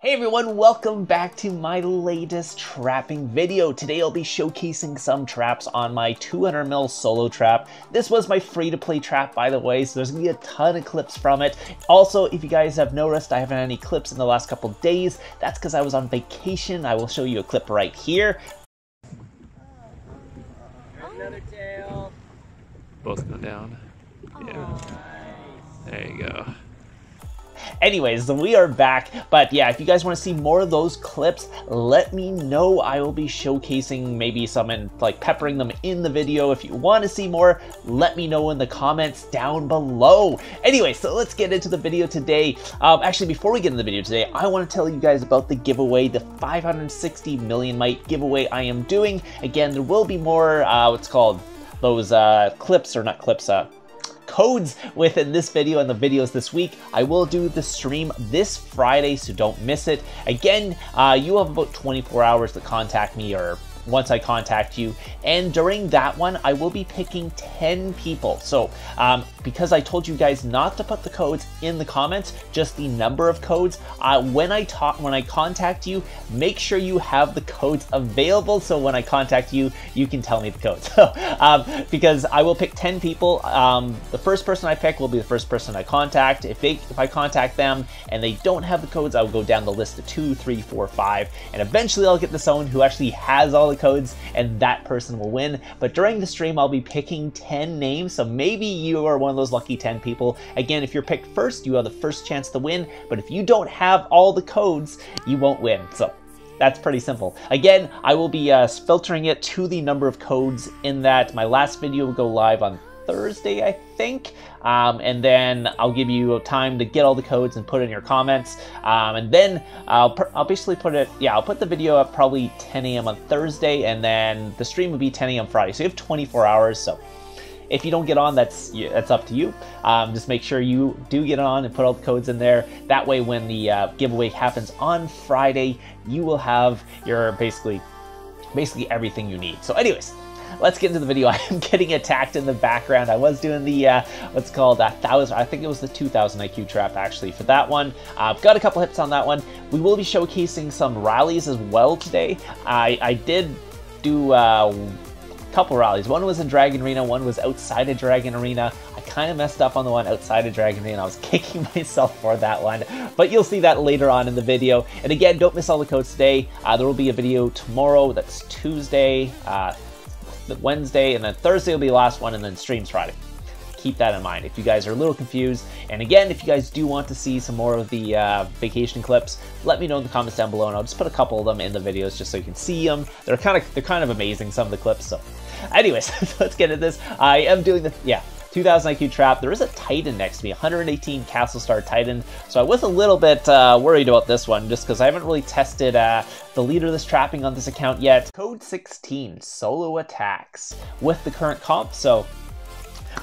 Hey everyone, welcome back to my latest trapping video. Today I'll be showcasing some traps on my 200 mil solo trap. This was my free-to-play trap, by the way, so there's gonna be a ton of clips from it. Also, if you guys have noticed, I haven't had any clips in the last couple days. That's because I was on vacation. I will show you a clip right here. There's another tail. Both go down. Yeah. There you go. Anyways, we are back, but yeah, if you guys want to see more of those clips, let me know. I will be showcasing maybe some and like peppering them in the video. If you want to see more, let me know in the comments down below. Anyway, so let's get into the video today. Actually, before we get into the video today, I want to tell you guys about the giveaway, the 560 million mite giveaway I am doing. Again, there will be more, what's called, those clips, or not clips, codes within this video and the videos this week. I will do the stream this Friday, so don't miss it. Again, you have about 24 hours to contact me, or once I contact you, and during that one I will be picking 10 people. So because I told you guys not to put the codes in the comments, just the number of codes, when I contact you, make sure you have the codes available, so when I contact you, you can tell me the codes. Because I will pick 10 people. The first person I pick will be the first person I contact. If I contact them and they don't have the codes, I will go down the list to 2, 3, 4, 5, and eventually I'll get to someone who actually has all the codes, and that person will win. But during the stream I'll be picking 10 names, so maybe you are one of those lucky 10 people. Again, if you're picked first, you have the first chance to win, but if you don't have all the codes, you won't win. So that's pretty simple. Again, I will be filtering it to the number of codes in that. My last video will go live on Thursday, I think, and then I'll give you time to get all the codes and put in your comments, and then I'll basically put it, yeah, I'll put the video up probably 10 a.m. on Thursday, and then the stream will be 10 a.m. Friday, so you have 24 hours, so if you don't get on, that's up to you. Just make sure you do get on and put all the codes in there. That way when the giveaway happens on Friday, you will have your basically everything you need. So anyways, let's get into the video. I am getting attacked in the background. I was doing the, what's called, 1,000, I think it was the 2,000 IQ trap, actually, for that one. I've got a couple hits on that one. We will be showcasing some rallies as well today. I did do a couple rallies. One was in Dragon Arena, one was outside of Dragon Arena. I kind of messed up on the one outside of Dragon Arena. I was kicking myself for that one, but you'll see that later on in the video. And again, don't miss all the codes today. There will be a video tomorrow, that's Tuesday, Wednesday, and then Thursday will be the last one, and then streams Friday. Keep that in mind if you guys are a little confused. And again, if you guys do want to see some more of the vacation clips, let me know in the comments down below, and I'll just put a couple of them in the videos just so you can see them. They're kind of amazing, some of the clips. So anyways, so let's get into this. I am doing the 2,000 IQ trap. There is a Titan next to me, 118 Castle Star Titan. So I was a little bit worried about this one, just because I haven't really tested the leaderless trapping on this account yet. Code 16, solo attacks with the current comp. So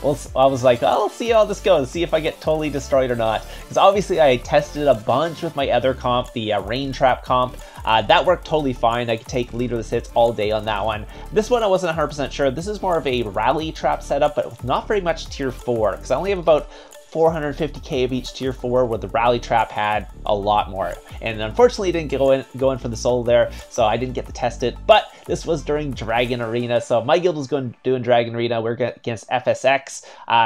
I was like, I'll see how this goes, see if I get totally destroyed or not. Because obviously I tested a bunch with my other comp, the Rain Trap comp. That worked totally fine. I could take leaderless hits all day on that one. This one I wasn't 100% sure. This is more of a rally trap setup, but not very much tier 4, because I only have about 450k of each tier 4, where the rally trap had a lot more. And unfortunately, it didn't go in for the solo there, so I didn't get to test it. But this was during Dragon Arena, so my guild was going to do in Dragon Arena. We're against FSX.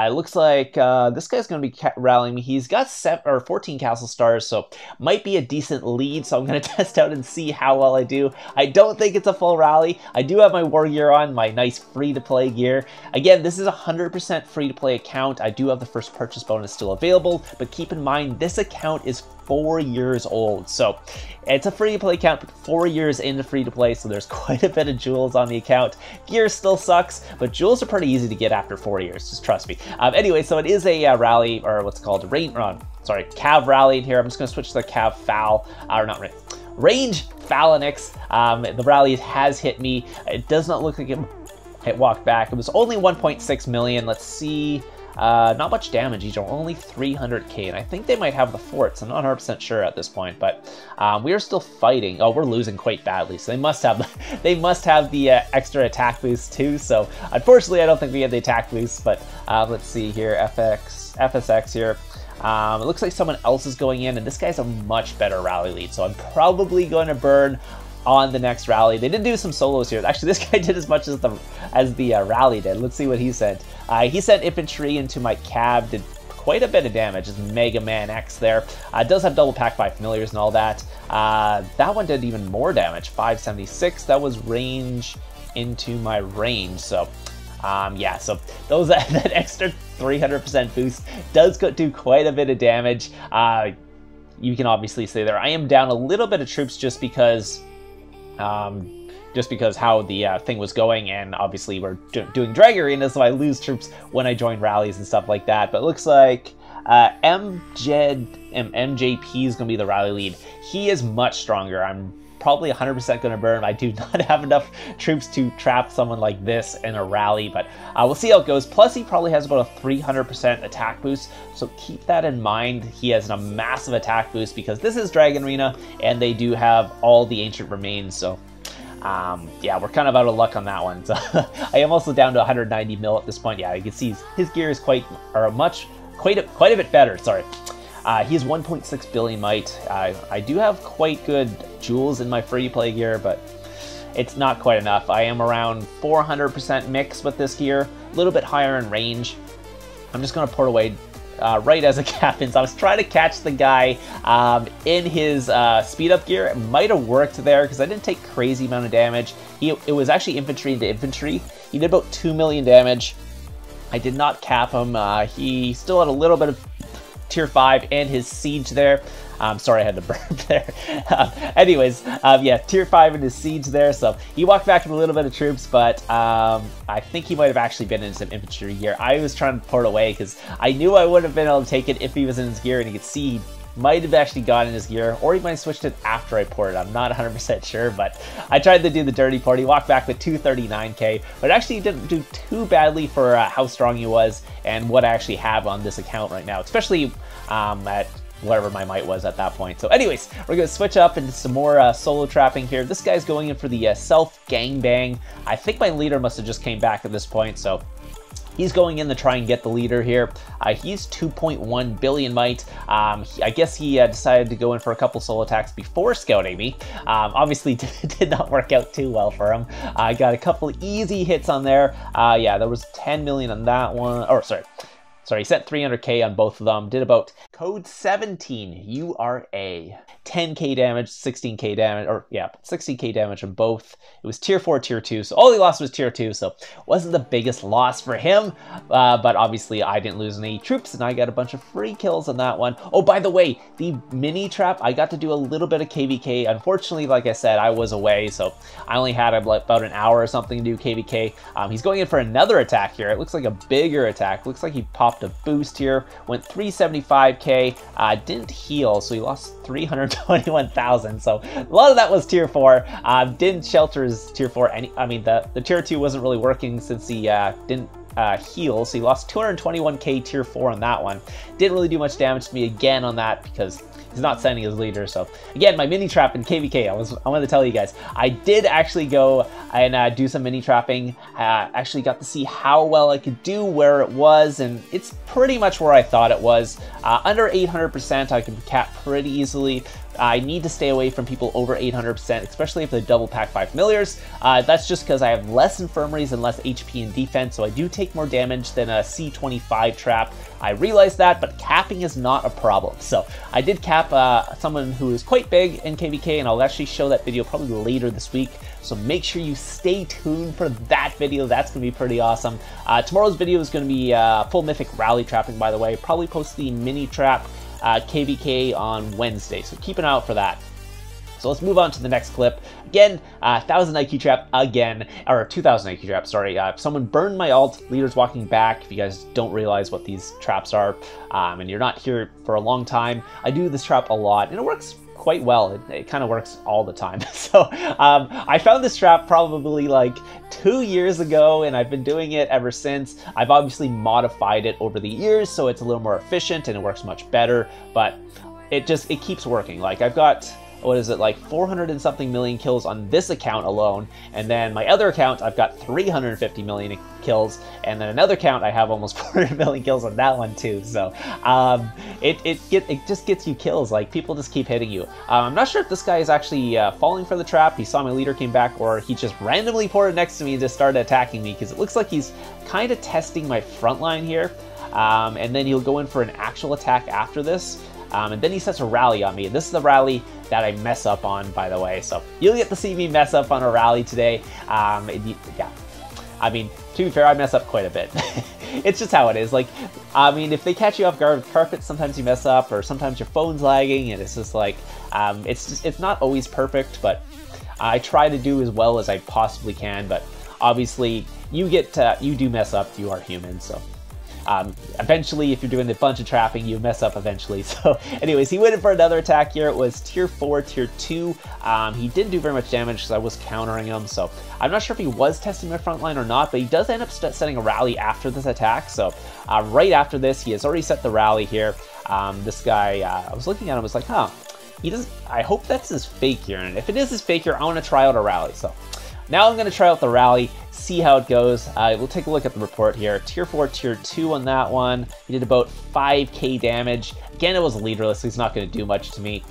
It looks like this guy's going to be rallying me. He's got 14 castle stars, so might be a decent lead. So I'm going to test out and see how well I do. I don't think it's a full rally. I do have my war gear on, my nice free-to-play gear. Again, this is a 100% free-to-play account. I do have the first purchase bonus is still available, but keep in mind this account is 4 years old, so it's a free-to-play account, but 4 years into free-to-play, so there's quite a bit of jewels on the account. Gear still sucks, but jewels are pretty easy to get after 4 years, just trust me. Anyway, so it is a rally, or what's called a Cav rally in here. I'm just gonna switch to the Cav Foul, or not Range Phalanx. The rally has hit me. It does not look like it walked back. It was only 1.6 million. Let's see. Not much damage, these are only 300k, and I think they might have the forts. I'm not 100% sure at this point, but we are still fighting. Oh, we're losing quite badly, so they must have the extra attack boost too. So unfortunately, I don't think we have the attack boost, but let's see here, FSX here. It looks like someone else is going in, and this guy's a much better rally lead, so I'm probably going to burn on the next rally. They did do some solos here. Actually, this guy did as much as the rally did. Let's see what he sent. He sent infantry into my cab, did quite a bit of damage. It's Mega Man X there. Does have double pack by familiars and all that. That one did even more damage, 576. That was range into my range, so yeah, so those that extra 300% boost does do quite a bit of damage. You can obviously see there I am down a little bit of troops just because how the thing was going, and obviously we're doing drag arenas, so I lose troops when I join rallies and stuff like that. But it looks like MJP is going to be the rally lead. He is much stronger. I'm probably 100% going to burn. I do not have enough troops to trap someone like this in a rally, but we'll see how it goes. Plus, he probably has about a 300% attack boost, so keep that in mind. He has a massive attack boost because this is Dragon Arena, and they do have all the Ancient Remains, so yeah, we're kind of out of luck on that one. So I am also down to 190 mil at this point. Yeah, you can see his gear is quite a bit better, sorry. He's 1.6 billion might. I do have quite good jewels in my free play gear, but it's not quite enough. I am around 400% mix with this gear, a little bit higher in range. I'm just going to port away right as it happens. I was trying to catch the guy in his speed up gear. It might have worked there because I didn't take crazy amount of damage. It was actually infantry into infantry. He did about 2 million damage. I did not cap him. He still had a little bit of tier 5 and his siege there. Sorry, I had to burp there. Anyways, yeah, tier 5 and his siege there. So he walked back with a little bit of troops, but I think he might have actually been in some infantry gear. I was trying to port away because I knew I would have been able to take it if he was in his gear, and you could see he might have actually gotten in his gear, or he might have switched it after I ported. I'm not 100% sure, but I tried to do the dirty port. He walked back with 239k, but actually he didn't do too badly for how strong he was and what I actually have on this account right now, especially at whatever my might was at that point. So anyways, we're gonna switch up into some more solo trapping here. This guy's going in for the self gangbang. I think my leader must have just came back at this point, so he's going in to try and get the leader here. He's 2.1 billion might. I guess he decided to go in for a couple solo attacks before scouting me. Obviously did not work out too well for him. I got a couple easy hits on there. Yeah, there was 10 million on that one. Or sorry, he sent 300k on both of them. Did about code 17 URA. 10k damage, 16k damage, or yeah, 16k damage on both. It was tier 4, tier 2, so all he lost was tier 2, so wasn't the biggest loss for him, but obviously I didn't lose any troops, and I got a bunch of free kills on that one. Oh, by the way, the mini trap, I got to do a little bit of KVK. Unfortunately, like I said, I was away, so I only had about an hour or something to do KVK. He's going in for another attack here. It looks like a bigger attack. Looks like he popped a boost here, went 375k, didn't heal, so he lost 321,000, so a lot of that was tier 4. Didn't shelter his tier 4 any. I mean, the tier 2 wasn't really working since he didn't heal, so he lost 221k tier 4 on that one. Didn't really do much damage to me again on that because he's not sending his leader. So again, my mini trap in KVK, I wanted to tell you guys, I did actually go and do some mini trapping. Actually got to see how well I could do where it was, and it's pretty much where I thought it was. Under 800%, I can cap pretty easily. I need to stay away from people over 800%, especially if they're double pack by familiars. That's just because I have less infirmaries and less HP and defense, so I do take more damage than a C25 trap. I realize that, but capping is not a problem. So I did cap someone who is quite big in KVK, and I'll actually show that video probably later this week. So make sure you stay tuned for that video. That's going to be pretty awesome. Tomorrow's video is going to be full mythic rally trapping, by the way. Probably post the mini trap KVK on Wednesday, so keep an eye out for that. So let's move on to the next clip. Again, 1,000 IQ trap again, or 2,000 IQ trap, sorry. If someone burned my alt, leader's walking back. If you guys don't realize what these traps are, and you're not here for a long time, I do this trap a lot, and it works quite well. It kind of works all the time. So I found this trap probably like 2 years ago, and I've been doing it ever since. I've obviously modified it over the years, so it's a little more efficient and it works much better, but it keeps working. Like I've got what is it, like 400 and something million kills on this account alone, and then my other account I've got 350 million kills, and then another account I have almost 400 million kills on that one too. So it just gets you kills, like people just keep hitting you. I'm not sure if this guy is actually falling for the trap, he saw my leader came back, or he just randomly poured next to me and just started attacking me, because it looks like he's kind of testing my front line here, and then he'll go in for an actual attack after this. And then he sets a rally on me. This is the rally that I mess up on, by the way. So you'll get to see me mess up on a rally today. Yeah, I mean, to be fair, I mess up quite a bit. It's just how it is. Like, I mean, if they catch you off guard with carpet, sometimes you mess up, or sometimes your phone's lagging, and it's just like, it's not always perfect, but I try to do as well as I possibly can. But obviously, you do mess up. You are human, so. Eventually, if you're doing a bunch of trapping, you mess up eventually. So anyways, he went in for another attack here. It was tier 4, tier 2. He didn't do very much damage because I was countering him. So I'm not sure if he was testing my front line or not, but he does end up setting a rally after this attack. So right after this, he has already set the rally here. This guy, I was looking at him, was like, huh, he doesn't, I hope that's his fake here. And if it is his fake here, I want to try out a rally. So now I'm going to try out the rally, see how it goes. We'll take a look at the report here. Tier 4, Tier 2 on that one. He did about 5k damage. Again, it was leaderless, so he's not going to do much to me.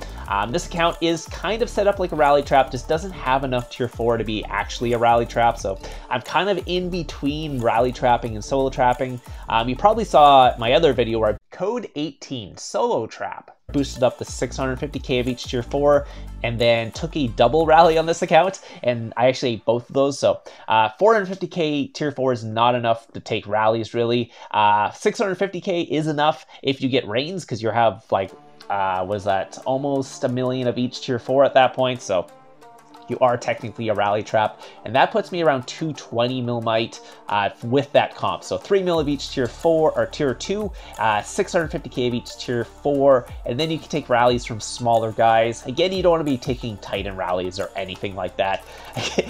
This account is kind of set up like a rally trap, just doesn't have enough Tier 4 to be actually a rally trap, so I'm kind of in between rally trapping and solo trapping. You probably saw my other video where I Code 18, Solo Trap. Boosted up to 650k of each tier 4, and then took a double rally on this account, and I actually ate both of those. So 450k tier 4 is not enough to take rallies, really. 650k is enough if you get rains, because you have like, was that almost a million of each tier 4 at that point, so you are technically a rally trap, and that puts me around 220 mil might with that comp. So 3 mil of each tier 4 or tier 2, 650k of each tier 4, and then you can take rallies from smaller guys. Again, you don't want to be taking Titan rallies or anything like that,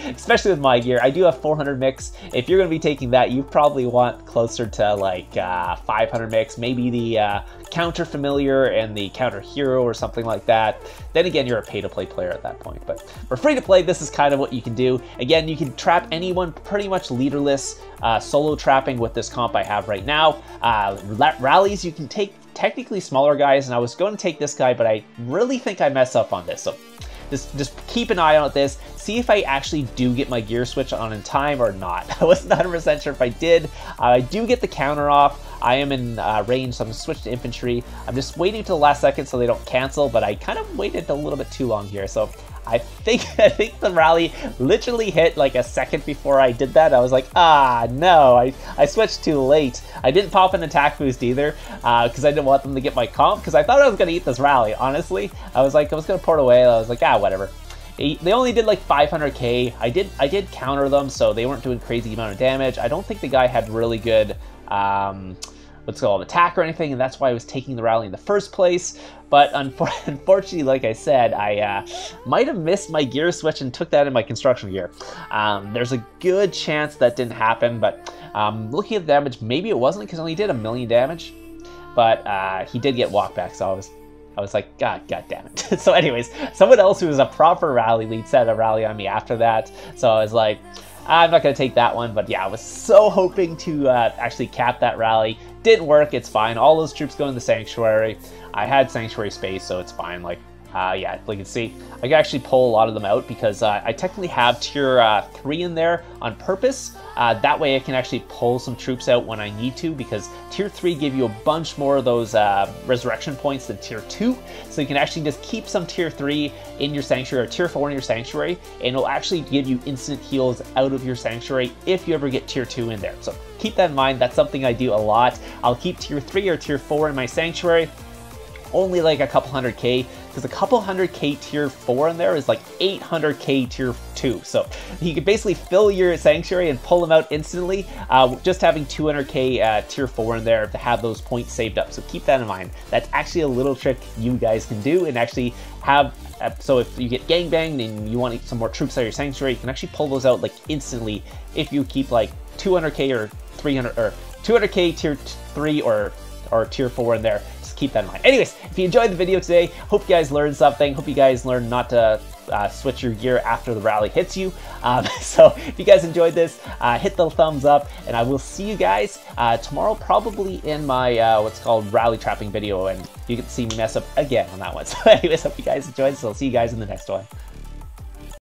especially with my gear. I do have 400 mix. If you're going to be taking that, you probably want closer to like 500 mix, maybe the counter familiar and the counter hero or something like that. Then again, you're a pay-to-play player at that point, but for free to play, this is kind of what you can do. Again, you can trap anyone pretty much leaderless, solo trapping with this comp I have right now. Rallies, you can take technically smaller guys, and I was going to take this guy, but I really think I mess up on this. So just keep an eye on this, see if I actually do get my gear switch on in time or not. I wasn't 100% sure if I did. I do get the counter off. I am in range, so I'm going to switch to infantry. I'm just waiting till the last second so they don't cancel, but I kind of waited a little bit too long here. So I think the rally literally hit like a second before I did that. I was like, ah, no, I switched too late. I didn't pop an attack boost either, because I didn't want them to get my comp, because I thought I was going to eat this rally, honestly. I was going to port away, and I was like, ah, whatever. They only did like 500k. I did counter them, so they weren't doing crazy amount of damage. I don't think the guy had really good... let's call it attack or anything, and that's why I was taking the rally in the first place. But unfortunately, like I said, I might have missed my gear switch and took that in my construction gear. There's a good chance that didn't happen, but looking at the damage, maybe it wasn't, because I only did 1 million damage. But he did get walked back, so I was like, God damn it. So anyways, someone else who was a proper rally lead set a rally on me after that, so I was like, I'm not going to take that one. But yeah, I was so hoping to actually cap that rally. Didn't work, it's fine. All those troops go in the sanctuary. I had sanctuary space, so it's fine. Like, yeah, like you can see, I can actually pull a lot of them out, because I technically have tier 3 in there on purpose. That way I can actually pull some troops out when I need to, because tier 3 give you a bunch more of those resurrection points than tier 2. So you can actually just keep some tier 3 in your sanctuary, or tier 4 in your sanctuary, and it'll actually give you instant heals out of your sanctuary if you ever get tier 2 in there. So keep that in mind. That's something I do a lot. I'll keep tier 3 or tier 4 in my sanctuary, only like a couple hundred K, because a couple hundred K tier 4 in there is like 800k tier 2. So you can basically fill your sanctuary and pull them out instantly, just having 200k tier 4 in there to have those points saved up. So keep that in mind. That's actually a little trick you guys can do, and actually have, so if you get gangbanged and you want some more troops out of your sanctuary, you can actually pull those out like instantly if you keep like 200k or 300 or 200k tier 3 or tier 4 in there. keep that in mind. Anyways, if you enjoyed the video today, hope you guys learned something. Hope you guys learned not to switch your gear after the rally hits you. So if you guys enjoyed this, hit the thumbs up, and I will see you guys tomorrow, probably in my what's called rally trapping video, and you can see me mess up again on that one. So anyways, hope you guys enjoyed this. I'll see you guys in the next one.